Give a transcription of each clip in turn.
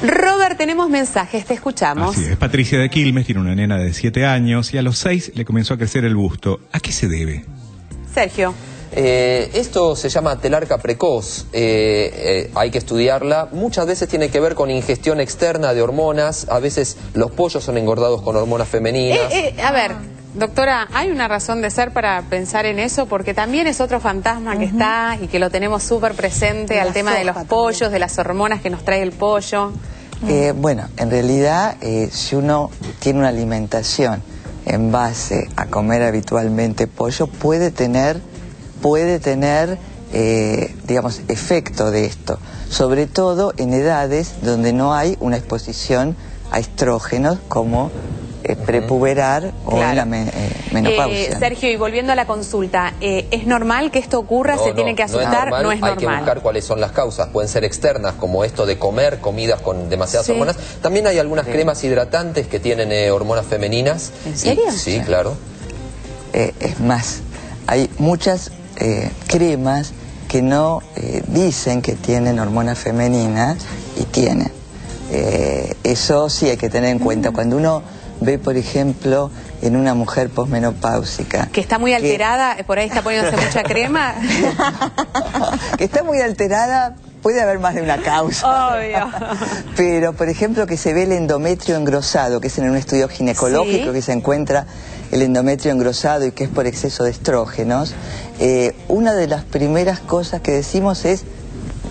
Robert, tenemos mensajes, te escuchamos. Así es, Patricia de Quilmes tiene una nena de 7 años y a los 6 le comenzó a crecer el busto. ¿A qué se debe? Sergio. Esto se llama telarca precoz, hay que estudiarla. Muchas veces tiene que ver con ingestión externa de hormonas. A veces los pollos son engordados con hormonas femeninas. A ver, doctora, ¿hay una razón de ser para pensar en eso? Porque también es otro fantasma que está y que lo tenemos súper presente al tema de los pollos, también. De las hormonas que nos trae el pollo. Bueno, en realidad si uno tiene una alimentación en base a comer habitualmente pollo, puede tener digamos, efecto de esto, sobre todo en edades donde no hay una exposición a estrógenos como prepuberar o la menopausia. Sergio, y volviendo a la consulta, ¿es normal que esto ocurra? No, ¿se tiene que asustar? No es normal. Hay que buscar cuáles son las causas. Pueden ser externas, como esto de comer comidas con demasiadas hormonas. También hay algunas cremas hidratantes que tienen hormonas femeninas. ¿En serio? Sí, claro. Es más, hay muchas cremas que no dicen que tienen hormonas femeninas y tienen. Eso sí hay que tener en cuenta. Cuando uno ve, por ejemplo, en una mujer posmenopáusica que está muy alterada, por ahí está poniéndose mucha crema, que está muy alterada, puede haber más de una causa. Obvio. Pero, por ejemplo, que se ve el endometrio engrosado, que es en un estudio ginecológico que se encuentra el endometrio engrosado y que es por exceso de estrógenos, una de las primeras cosas que decimos es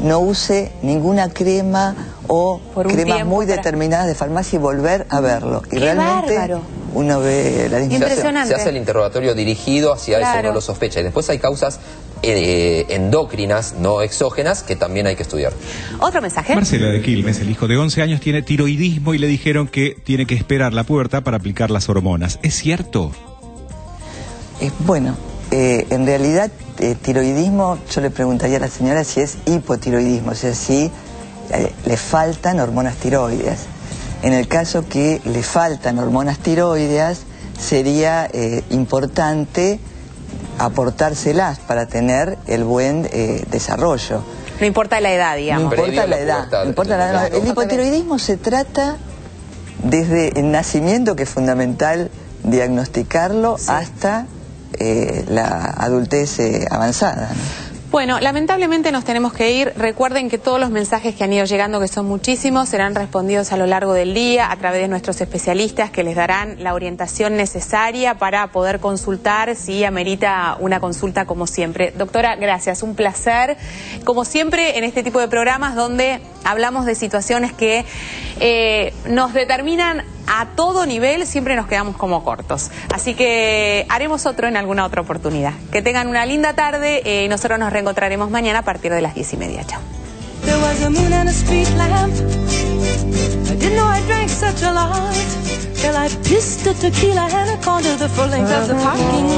no use ninguna crema o cremas muy determinadas de farmacia y volver a verlo. Y realmente bárbaro. Uno ve la disminución. Se hace el interrogatorio dirigido hacia eso, no lo sospecha. Y después hay causas endócrinas, no exógenas, que también hay que estudiar. Otro mensaje. Marcela de Quilmes, el hijo de 11 años, tiene tiroidismo y le dijeron que tiene que esperar la puerta para aplicar las hormonas. ¿Es cierto? Bueno, en realidad tiroidismo, yo le preguntaría a la señora si es hipotiroidismo, o sea, si le faltan hormonas tiroideas. En el caso que le faltan hormonas tiroideas, sería importante aportárselas para tener el buen desarrollo. No importa la edad, digamos. No importa la edad. No importa la edad. El hipotiroidismo se trata desde el nacimiento, que es fundamental diagnosticarlo, hasta la adultez avanzada, ¿no? Bueno, lamentablemente nos tenemos que ir. Recuerden que todos los mensajes que han ido llegando, que son muchísimos, serán respondidos a lo largo del día a través de nuestros especialistas que les darán la orientación necesaria para poder consultar si amerita una consulta, como siempre. Doctora, gracias, un placer. Como siempre, en este tipo de programas donde hablamos de situaciones que nos determinan a todo nivel, siempre nos quedamos como cortos. Así que haremos otro en alguna otra oportunidad. Que tengan una linda tarde y nosotros nos reencontraremos mañana a partir de las 10:30. Chao.